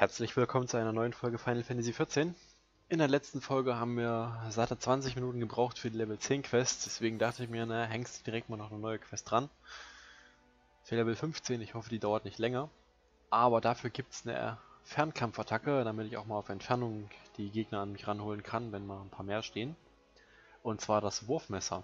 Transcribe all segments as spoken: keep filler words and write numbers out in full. Herzlich willkommen zu einer neuen Folge Final Fantasy vierzehn. In der letzten Folge haben wir satte zwanzig Minuten gebraucht für die Level zehn Quest, deswegen dachte ich mir, na, hängst direkt mal noch eine neue Quest dran. Für Level fünfzehn, ich hoffe, die dauert nicht länger. Aber dafür gibt es eine Fernkampfattacke, damit ich auch mal auf Entfernung die Gegner an mich ranholen kann, wenn mal ein paar mehr stehen. Und zwar das Wurfmesser.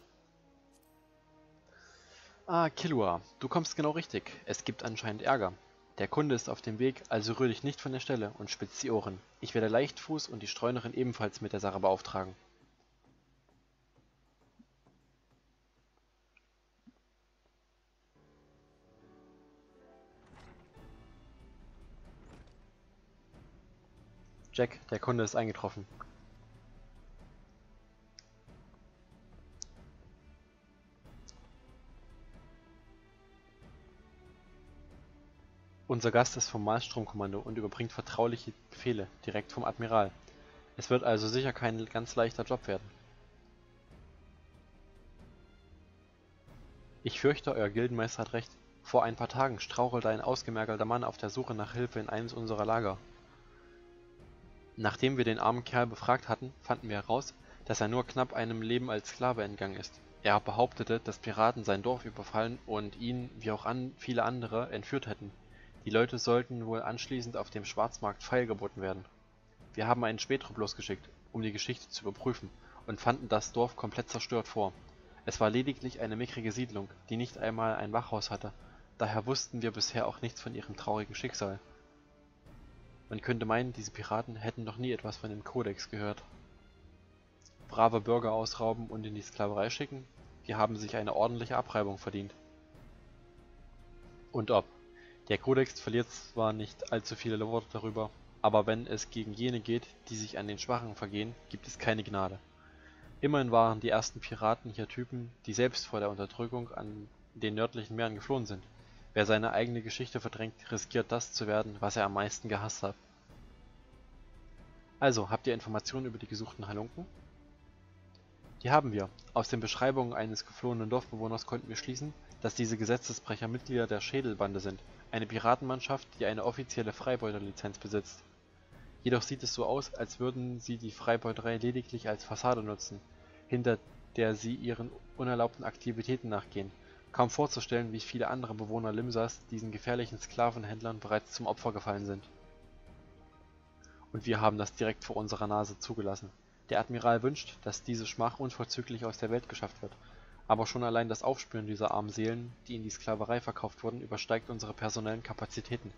Ah, Killua, du kommst genau richtig. Es gibt anscheinend Ärger. Der Kunde ist auf dem Weg, also rühr dich nicht von der Stelle und spitz die Ohren. Ich werde Leichtfuß und die Streunerin ebenfalls mit der Sache beauftragen. Jack, der Kunde ist eingetroffen. Unser Gast ist vom Mahlstromkommando und überbringt vertrauliche Befehle direkt vom Admiral. Es wird also sicher kein ganz leichter Job werden. Ich fürchte, euer Gildenmeister hat recht. Vor ein paar Tagen strauchelte ein ausgemergelter Mann auf der Suche nach Hilfe in eines unserer Lager. Nachdem wir den armen Kerl befragt hatten, fanden wir heraus, dass er nur knapp einem Leben als Sklave entgangen ist. Er behauptete, dass Piraten sein Dorf überfallen und ihn, wie auch an viele andere, entführt hätten. Die Leute sollten wohl anschließend auf dem Schwarzmarkt feilgeboten werden. Wir haben einen Spätrupp losgeschickt, um die Geschichte zu überprüfen, und fanden das Dorf komplett zerstört vor. Es war lediglich eine mickrige Siedlung, die nicht einmal ein Wachhaus hatte, daher wussten wir bisher auch nichts von ihrem traurigen Schicksal. Man könnte meinen, diese Piraten hätten noch nie etwas von dem Kodex gehört. Brave Bürger ausrauben und in die Sklaverei schicken? Die haben sich eine ordentliche Abreibung verdient. Und ob. Der Kodex verliert zwar nicht allzu viele Worte darüber, aber wenn es gegen jene geht, die sich an den Schwachen vergehen, gibt es keine Gnade. Immerhin waren die ersten Piraten hier Typen, die selbst vor der Unterdrückung an den nördlichen Meeren geflohen sind. Wer seine eigene Geschichte verdrängt, riskiert das zu werden, was er am meisten gehasst hat. Also, habt ihr Informationen über die gesuchten Halunken? Die haben wir. Aus den Beschreibungen eines geflohenen Dorfbewohners konnten wir schließen, dass diese Gesetzesbrecher Mitglieder der Schädelbande sind, eine Piratenmannschaft, die eine offizielle Freibeuterlizenz besitzt. Jedoch sieht es so aus, als würden sie die Freibeuterei lediglich als Fassade nutzen, hinter der sie ihren unerlaubten Aktivitäten nachgehen. Kaum vorzustellen, wie viele andere Bewohner Limsas diesen gefährlichen Sklavenhändlern bereits zum Opfer gefallen sind. Und wir haben das direkt vor unserer Nase zugelassen. Der Admiral wünscht, dass diese Schmach unverzüglich aus der Welt geschafft wird. Aber schon allein das Aufspüren dieser armen Seelen, die in die Sklaverei verkauft wurden, übersteigt unsere personellen Kapazitäten.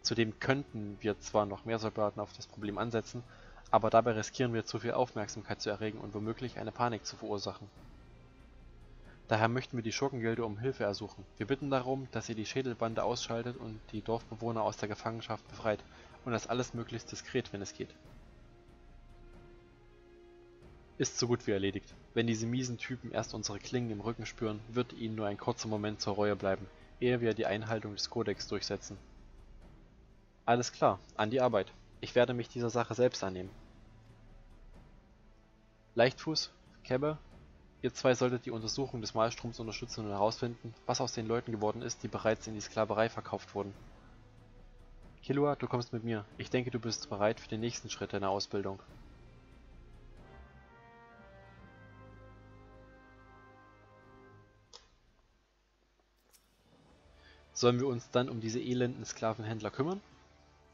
Zudem könnten wir zwar noch mehr Soldaten auf das Problem ansetzen, aber dabei riskieren wir zu viel Aufmerksamkeit zu erregen und womöglich eine Panik zu verursachen. Daher möchten wir die Schurkengilde um Hilfe ersuchen. Wir bitten darum, dass ihr die Schädelbande ausschaltet und die Dorfbewohner aus der Gefangenschaft befreit, und das alles möglichst diskret, wenn es geht. Ist so gut wie erledigt. Wenn diese miesen Typen erst unsere Klingen im Rücken spüren, wird ihnen nur ein kurzer Moment zur Reue bleiben, ehe wir die Einhaltung des Kodex durchsetzen. Alles klar, an die Arbeit. Ich werde mich dieser Sache selbst annehmen. Leichtfuß, Kebbe, ihr zwei solltet die Untersuchung des Mahlstroms unterstützen und herausfinden, was aus den Leuten geworden ist, die bereits in die Sklaverei verkauft wurden. Killua, du kommst mit mir. Ich denke, du bist bereit für den nächsten Schritt deiner Ausbildung. Sollen wir uns dann um diese elenden Sklavenhändler kümmern?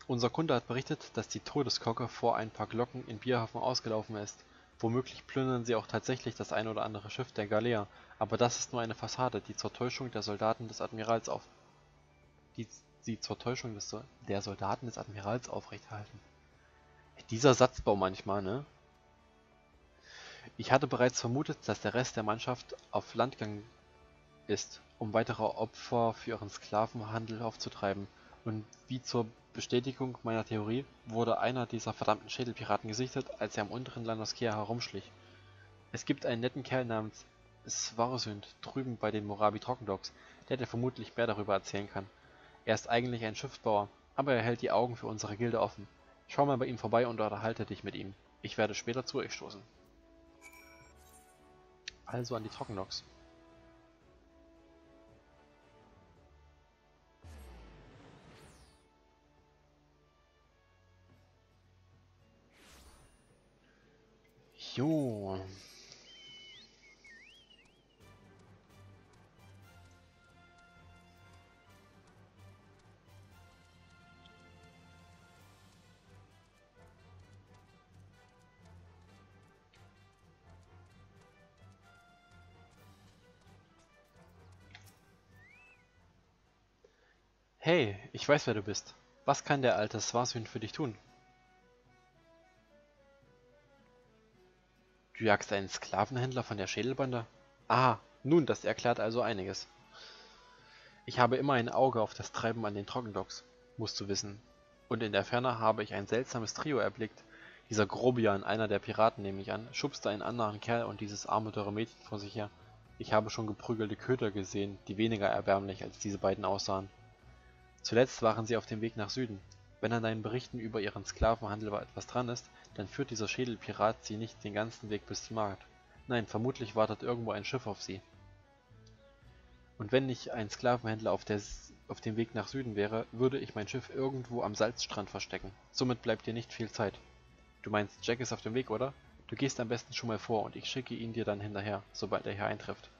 Unser Kunde hat berichtet, dass die Todeskogge vor ein paar Glocken in Bierhafen ausgelaufen ist. Womöglich plündern sie auch tatsächlich das ein oder andere Schiff der Galea, aber das ist nur eine Fassade, die zur Täuschung der Soldaten des Admirals auf... die sie zur Täuschung des so der Soldaten des Admirals aufrechterhalten. Dieser Satzbau manchmal, ne? Ich hatte bereits vermutet, dass der Rest der Mannschaft auf Landgang ist, um weitere Opfer für ihren Sklavenhandel aufzutreiben, und wie zur Bestätigung meiner Theorie wurde einer dieser verdammten Schädelpiraten gesichtet, als er am unteren Landhauskehr herumschlich. Es gibt einen netten Kerl namens Swarzhund drüben bei den Morabi Trockendogs, der dir vermutlich mehr darüber erzählen kann. Er ist eigentlich ein Schiffsbauer, aber er hält die Augen für unsere Gilde offen. Schau mal bei ihm vorbei und unterhalte dich mit ihm. Ich werde später zu euch stoßen. Also an die Trockendogs. Jo. Hey, ich weiß, wer du bist. Was kann der alte Swarzhund für dich tun? Du jagst einen Sklavenhändler von der Schädelbande? Ah, nun, das erklärt also einiges. Ich habe immer ein Auge auf das Treiben an den Trockendogs, musst du wissen. Und in der Ferne habe ich ein seltsames Trio erblickt. Dieser Grobian, einer der Piraten, nehme ich an, schubste einen anderen Kerl und dieses arme, teure Mädchen vor sich her. Ich habe schon geprügelte Köter gesehen, die weniger erbärmlich als diese beiden aussahen. Zuletzt waren sie auf dem Weg nach Süden. Wenn an deinen Berichten über ihren Sklavenhandel etwas dran ist, dann führt dieser Schädelpirat sie nicht den ganzen Weg bis zum Markt. Nein, vermutlich wartet irgendwo ein Schiff auf sie. Und wenn nicht ein Sklavenhändler auf, der auf dem Weg nach Süden wäre, würde ich mein Schiff irgendwo am Salzstrand verstecken. Somit bleibt dir nicht viel Zeit. Du meinst, Jack ist auf dem Weg, oder? Du gehst am besten schon mal vor und ich schicke ihn dir dann hinterher, sobald er hier eintrifft.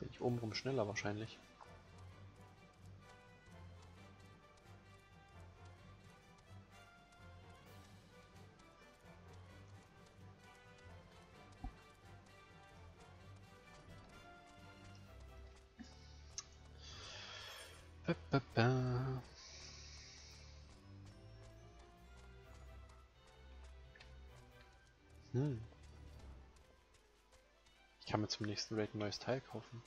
Bin ich obenrum schneller wahrscheinlich. Ba, ba, ba. Hm. Ich kann mir zum nächsten Raid ein neues Teil kaufen.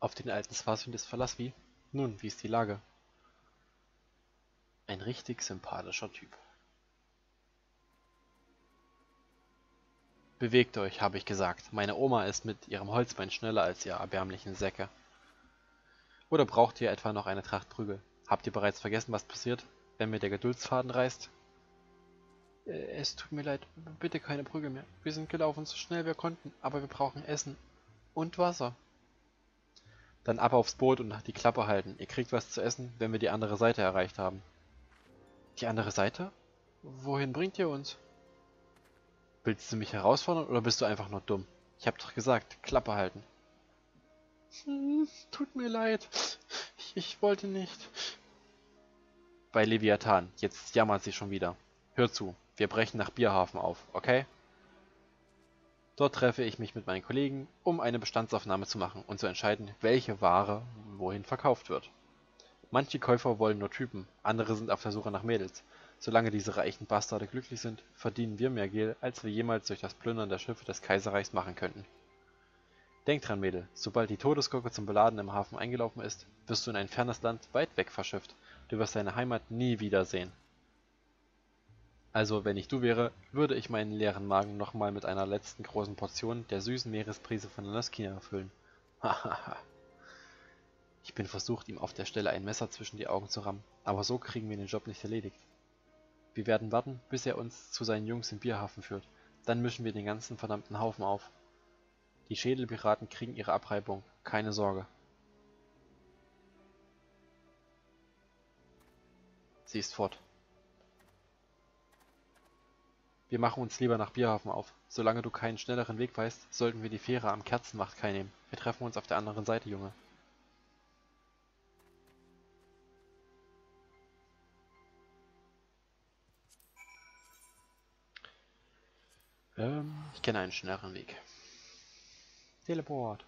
Auf den alten Swarzhund ist Verlass wie? Nun, wie ist die Lage? Ein richtig sympathischer Typ. Bewegt euch, habe ich gesagt. Meine Oma ist mit ihrem Holzbein schneller als ihr erbärmlichen Säcke. Oder braucht ihr etwa noch eine Tracht Prügel? Habt ihr bereits vergessen, was passiert, wenn mir der Geduldsfaden reißt? Es tut mir leid, bitte keine Prügel mehr. Wir sind gelaufen, so schnell wir konnten, aber wir brauchen Essen und Wasser. Dann ab aufs Boot und die Klappe halten. Ihr kriegt was zu essen, wenn wir die andere Seite erreicht haben. Die andere Seite? Wohin bringt ihr uns? Willst du mich herausfordern oder bist du einfach nur dumm? Ich hab doch gesagt, Klappe halten. Hm, tut mir leid. Ich, ich wollte nicht. Bei Leviathan. Jetzt jammert sie schon wieder. Hör zu, wir brechen nach Bierhafen auf, okay? Dort treffe ich mich mit meinen Kollegen, um eine Bestandsaufnahme zu machen und zu entscheiden, welche Ware wohin verkauft wird. Manche Käufer wollen nur Typen, andere sind auf der Suche nach Mädels. Solange diese reichen Bastarde glücklich sind, verdienen wir mehr Geld, als wir jemals durch das Plündern der Schiffe des Kaiserreichs machen könnten. Denk dran, Mädel, sobald die Todeskogge zum Beladen im Hafen eingelaufen ist, wirst du in ein fernes Land weit weg verschifft. Du wirst deine Heimat nie wiedersehen. Also, wenn ich du wäre, würde ich meinen leeren Magen nochmal mit einer letzten großen Portion der süßen Meeresbrise von Nusskina erfüllen. Hahaha. Ich bin versucht, ihm auf der Stelle ein Messer zwischen die Augen zu rammen, aber so kriegen wir den Job nicht erledigt. Wir werden warten, bis er uns zu seinen Jungs im Bierhafen führt. Dann mischen wir den ganzen verdammten Haufen auf. Die Schädelpiraten kriegen ihre Abreibung, keine Sorge. Sie ist fort. Wir machen uns lieber nach Bierhafen auf. Solange du keinen schnelleren Weg weißt, sollten wir die Fähre am Kerzenmachtkai nehmen. Wir treffen uns auf der anderen Seite, Junge. Ähm, ich kenne einen schnelleren Weg. Teleport.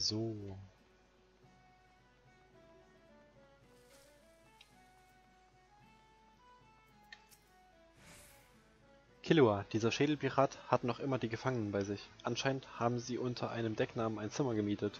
So. Killua, dieser Schädelpirat, hat noch immer die Gefangenen bei sich. Anscheinend haben sie unter einem Decknamen ein Zimmer gemietet.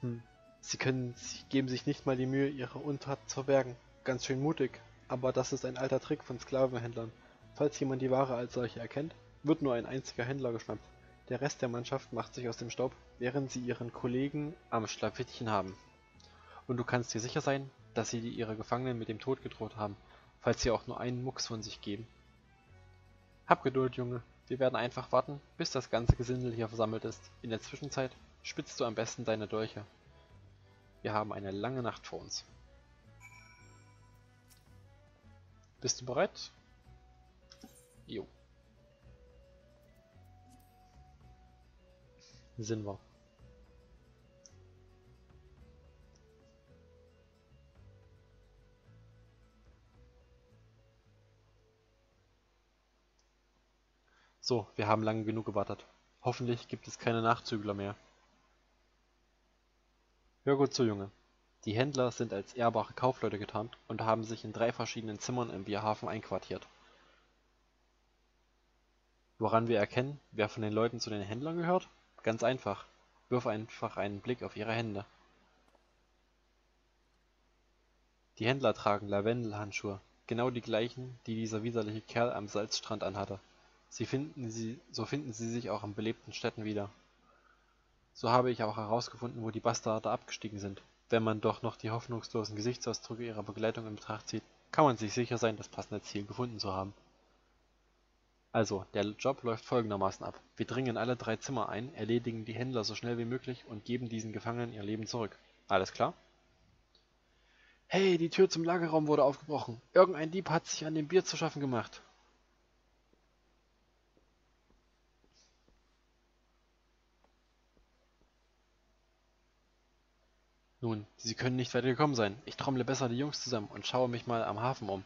Hm. Sie können, sie geben sich nicht mal die Mühe, ihre Untat zu verbergen. Ganz schön mutig, aber das ist ein alter Trick von Sklavenhändlern. Falls jemand die Ware als solche erkennt, wird nur ein einziger Händler geschnappt. Der Rest der Mannschaft macht sich aus dem Staub, während sie ihren Kollegen am Schlawittchen haben. Und du kannst dir sicher sein, dass sie ihre Gefangenen mit dem Tod gedroht haben, falls sie auch nur einen Mucks von sich geben. Hab Geduld, Junge. Wir werden einfach warten, bis das ganze Gesindel hier versammelt ist. In der Zwischenzeit spitzt du am besten deine Dolche. Wir haben eine lange Nacht vor uns. Bist du bereit? Jo. Sind wir. So, wir haben lange genug gewartet. Hoffentlich gibt es keine Nachzügler mehr. Hör gut zu, Junge. Die Händler sind als ehrbare Kaufleute getarnt und haben sich in drei verschiedenen Zimmern im Bierhafen einquartiert. Woran wir erkennen, wer von den Leuten zu den Händlern gehört? Ganz einfach. Wirf einfach einen Blick auf ihre Hände. Die Händler tragen Lavendelhandschuhe, genau die gleichen, die dieser widerliche Kerl am Salzstrand anhatte. Sie finden sie, so finden sie sich auch in belebten Städten wieder. So habe ich auch herausgefunden, wo die Bastarde abgestiegen sind. Wenn man doch noch die hoffnungslosen Gesichtsausdrücke ihrer Begleitung in Betracht zieht, kann man sich sicher sein, das passende Ziel gefunden zu haben. Also, der Job läuft folgendermaßen ab. Wir dringen in alle drei Zimmer ein, erledigen die Händler so schnell wie möglich und geben diesen Gefangenen ihr Leben zurück. Alles klar? Hey, die Tür zum Lagerraum wurde aufgebrochen. Irgendein Dieb hat sich an dem Bier zu schaffen gemacht. Nun, sie können nicht weiter gekommen sein. Ich trommle besser die Jungs zusammen und schaue mich mal am Hafen um.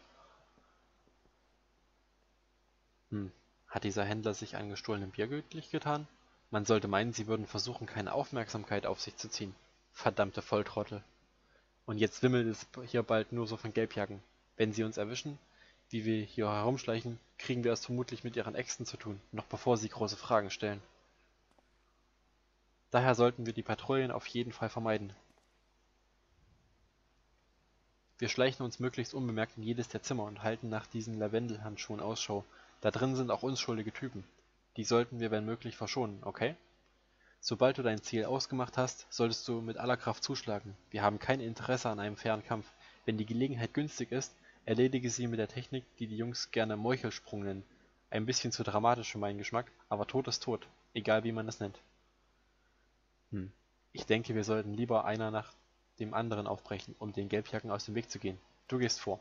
Hm, hat dieser Händler sich an gestohlenem Bier gütlich getan? Man sollte meinen, sie würden versuchen, keine Aufmerksamkeit auf sich zu ziehen. Verdammte Volltrottel. Und jetzt wimmelt es hier bald nur so von Gelbjacken. Wenn sie uns erwischen, wie wir hier herumschleichen, kriegen wir es vermutlich mit ihren Äxten zu tun, noch bevor sie große Fragen stellen. Daher sollten wir die Patrouillen auf jeden Fall vermeiden. Wir schleichen uns möglichst unbemerkt in jedes der Zimmer und halten nach diesen Lavendelhandschuhen Ausschau. Da drin sind auch unschuldige Typen. Die sollten wir wenn möglich verschonen, okay? Sobald du dein Ziel ausgemacht hast, solltest du mit aller Kraft zuschlagen. Wir haben kein Interesse an einem fairen Kampf. Wenn die Gelegenheit günstig ist, erledige sie mit der Technik, die die Jungs gerne Meuchelsprung nennen. Ein bisschen zu dramatisch für meinen Geschmack, aber Tod ist tot, egal wie man es nennt. Hm, ich denke, wir sollten lieber einer nach dem anderen aufbrechen, um den Gelbjacken aus dem Weg zu gehen. Du gehst vor.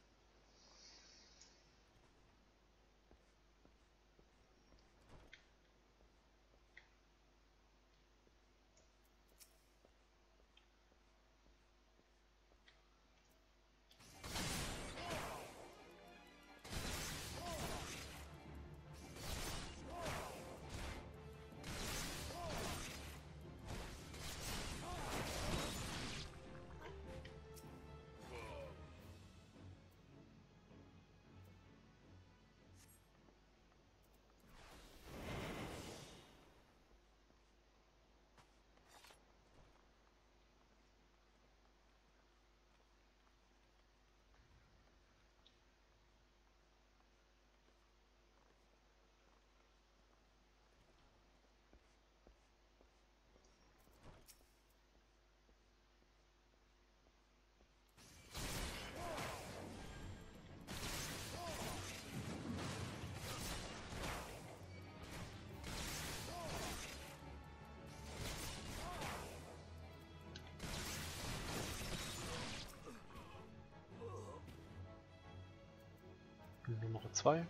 Nummer zwei.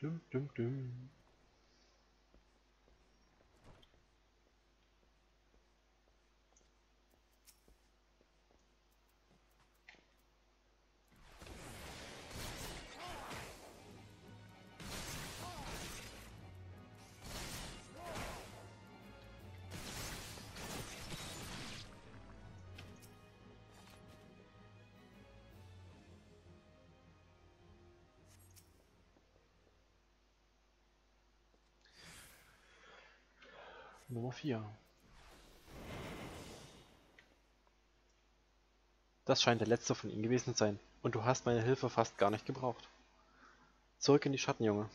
Dum, dum, dum. Nummer vier. Das scheint der letzte von ihnen gewesen zu sein. Und du hast meine Hilfe fast gar nicht gebraucht. Zurück in die Schatten, Junge.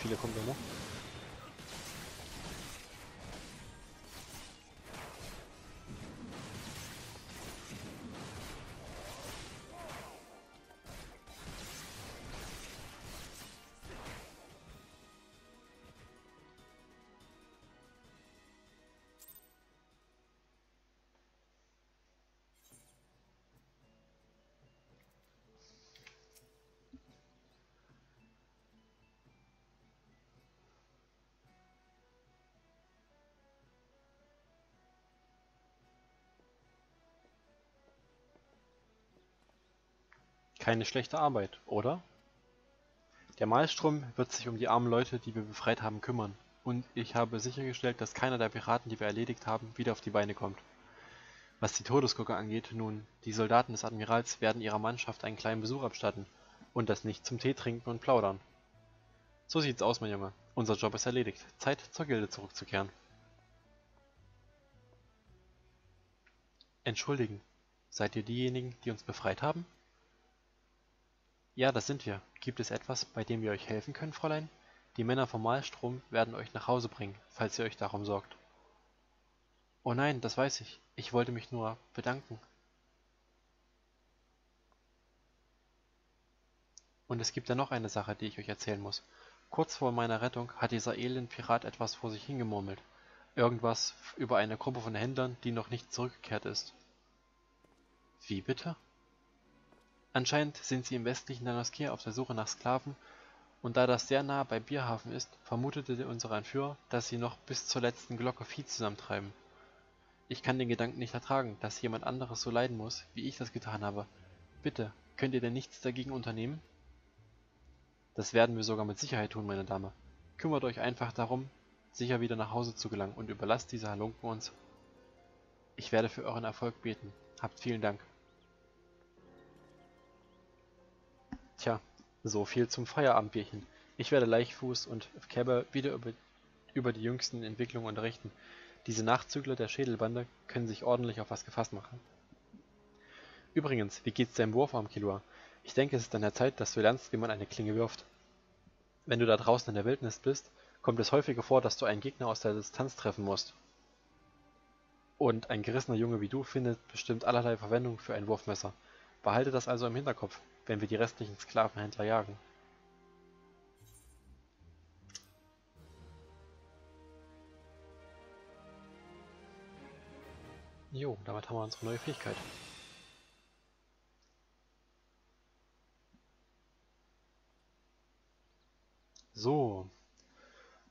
Viele kommen da noch. Keine schlechte Arbeit, oder? Der Mahlstrom wird sich um die armen Leute, die wir befreit haben, kümmern. Und ich habe sichergestellt, dass keiner der Piraten, die wir erledigt haben, wieder auf die Beine kommt. Was die Todeskogge angeht, nun, die Soldaten des Admirals werden ihrer Mannschaft einen kleinen Besuch abstatten. Und das nicht zum Tee trinken und plaudern. So sieht's aus, mein Junge. Unser Job ist erledigt. Zeit, zur Gilde zurückzukehren. Entschuldigen. Seid ihr diejenigen, die uns befreit haben? Ja, das sind wir. Gibt es etwas, bei dem wir euch helfen können, Fräulein? Die Männer vom Malstrom werden euch nach Hause bringen, falls ihr euch darum sorgt. Oh nein, das weiß ich. Ich wollte mich nur bedanken. Und es gibt ja noch eine Sache, die ich euch erzählen muss. Kurz vor meiner Rettung hat dieser elende Pirat etwas vor sich hingemurmelt. Irgendwas über eine Gruppe von Händlern, die noch nicht zurückgekehrt ist. Wie bitte? Anscheinend sind sie im westlichen Danoske auf der Suche nach Sklaven, und da das sehr nah bei Bierhafen ist, vermutete unser Anführer, dass sie noch bis zur letzten Glocke Vieh zusammentreiben. Ich kann den Gedanken nicht ertragen, dass jemand anderes so leiden muss, wie ich das getan habe. Bitte, könnt ihr denn nichts dagegen unternehmen? Das werden wir sogar mit Sicherheit tun, meine Dame. Kümmert euch einfach darum, sicher wieder nach Hause zu gelangen, und überlasst diese Halunken uns. Ich werde für euren Erfolg beten. Habt vielen Dank. Tja, so viel zum Feierabendbierchen. Ich werde Leichtfuß und Kerber wieder über, über die jüngsten Entwicklungen unterrichten. Diese Nachzügler der Schädelbande können sich ordentlich auf was gefasst machen. Übrigens, wie geht's deinem Wurfarm, Killua? Ich denke, es ist an der Zeit, dass du lernst, wie man eine Klinge wirft. Wenn du da draußen in der Wildnis bist, kommt es häufiger vor, dass du einen Gegner aus der Distanz treffen musst. Und ein gerissener Junge wie du findet bestimmt allerlei Verwendung für ein Wurfmesser. Behalte das also im Hinterkopf, wenn wir die restlichen Sklavenhändler jagen. Jo, damit haben wir unsere neue Fähigkeit. So,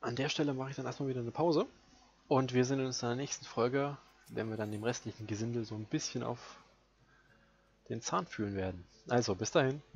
an der Stelle mache ich dann erstmal wieder eine Pause. Und wir sehen uns in der nächsten Folge, wenn wir dann dem restlichen Gesindel so ein bisschen auf den Zahn fühlen werden. Also bis dahin.